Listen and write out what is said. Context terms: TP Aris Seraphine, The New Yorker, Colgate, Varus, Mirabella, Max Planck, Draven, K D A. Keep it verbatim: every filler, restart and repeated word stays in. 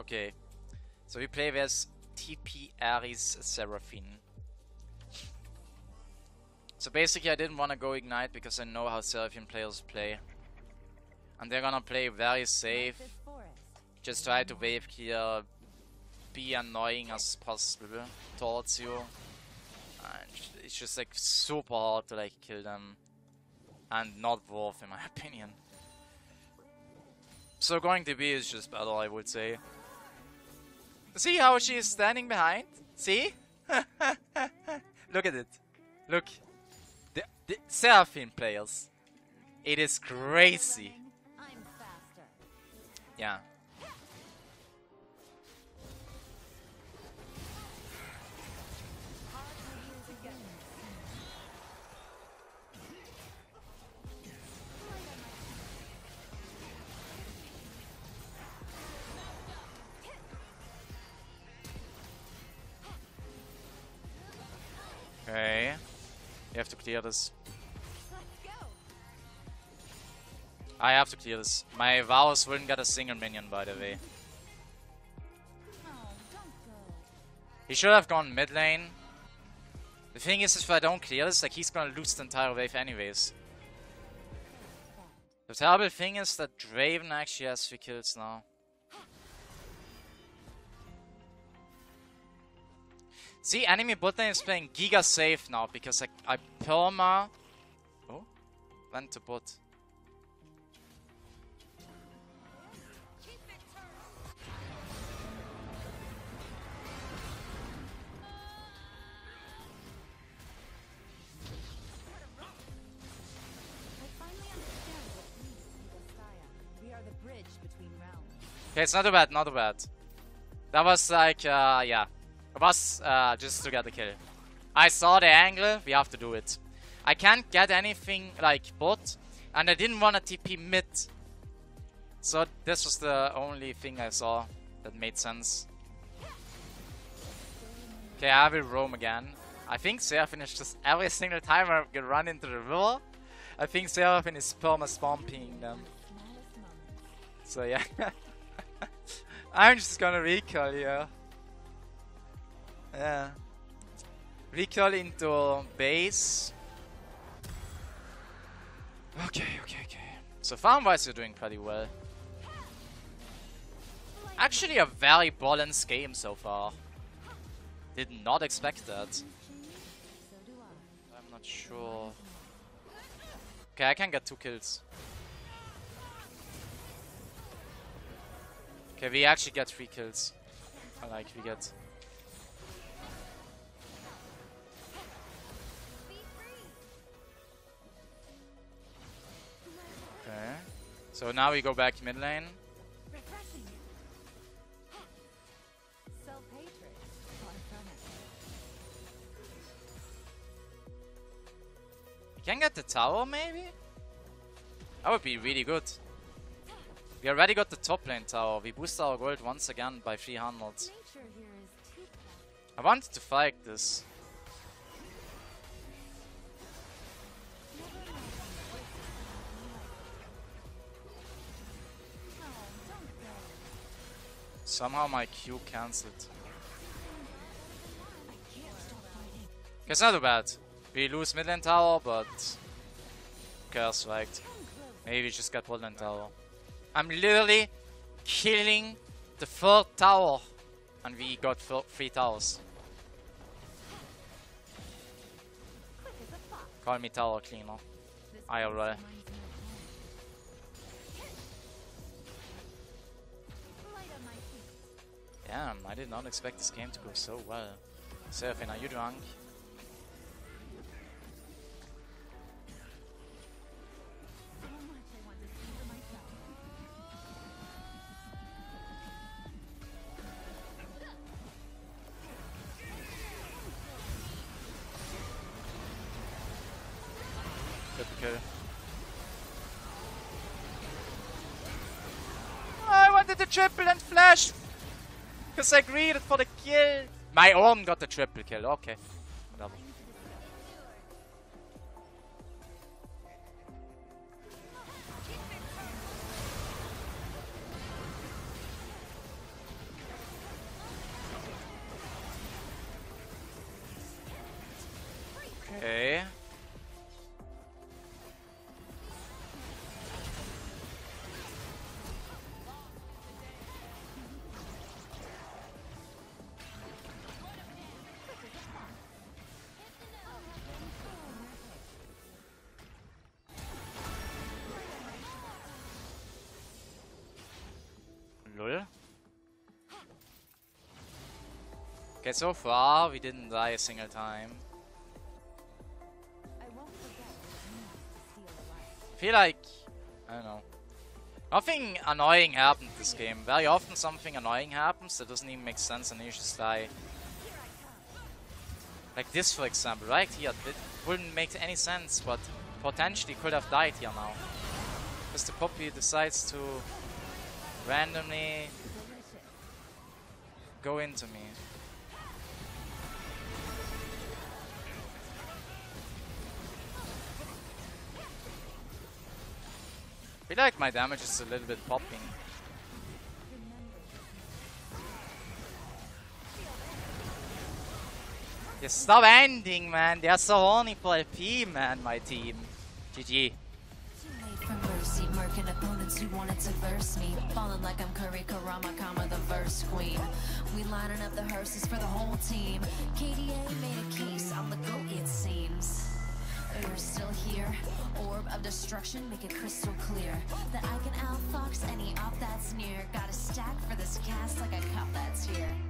Okay, so we play as T P Aris Seraphine. So basically I didn't want to go Ignite because I know how Seraphine players play. And they're gonna play very safe, just try to wave clear, be annoying as possible towards you. And it's just like super hard to like kill them. And not worth in my opinion. So going to be is just better, I would say. See how she is standing behind? See? Look at it. Look. The, the Seraphine players. It is crazy. Yeah. Okay, you have to clear this. I have to clear this. My Varus wouldn't get a single minion, by the way. He should have gone mid lane. The thing is, if I don't clear this, like he's gonna lose the entire wave anyways. The terrible thing is that Draven actually has three kills now. See, enemy bot lane is playing giga safe now because I, I perma. Oh, went to bot. Okay, it's not too bad, not too bad. That was like, uh, yeah. It was uh, just to get the kill. I saw the angle, we have to do it. I can't get anything like bot, and I didn't want to T P mid. So this was the only thing I saw that made sense. Okay, I will roam again. I think Seraphine is just every single time I get run into the river. I think Seraphine is perma-spamping them. So yeah. I'm just gonna recall here. Yeah. Recall into base. Okay, okay, okay. So farm-wise you're doing pretty well. Actually a very balanced game so far. Did not expect that. I'm not sure. Okay, I can get two kills. Okay, we actually get three kills. I like we get... Okay. So now we go back mid lane. We can get the tower maybe? That would be really good. We already got the top lane tower. We boost our gold once again by three hundred. I wanted to fight this. Somehow my Q cancelled. It's not too bad. We lose mid lane tower, but curse right. Maybe we just got bot lane tower. I'm literally killing the third tower, and we got three towers. Call me tower cleaner. I R L. Damn, I did not expect this game to go so well. Seraphine, are you drunk? I wanted the triple and flash because I agreed for the kill. My own got the triple kill. Okay. Whatever. Okay, so far we didn't die a single time. I won't forget. I feel like, I don't know, nothing annoying happened this game. Very often something annoying happens that doesn't even make sense and you just die. Like this, for example, right here, it wouldn't make any sense, but potentially could have died here now. Because the Poppy decides to randomly go into me. I feel like my damage is a little bit popping. Yeah, stop ending, man. They are so horny for L P, man, my team. G G. Merkin opponents who wanted to verse me, falling like I'm Curry Karama Kama, the verse queen. We lining up the hearses for the whole team. K D A made a case, I'm the goat it seems. We're still here, orb of destruction, make it crystal clear that I can outfox any op that's near. Got a stack for this cast like I cop that's here.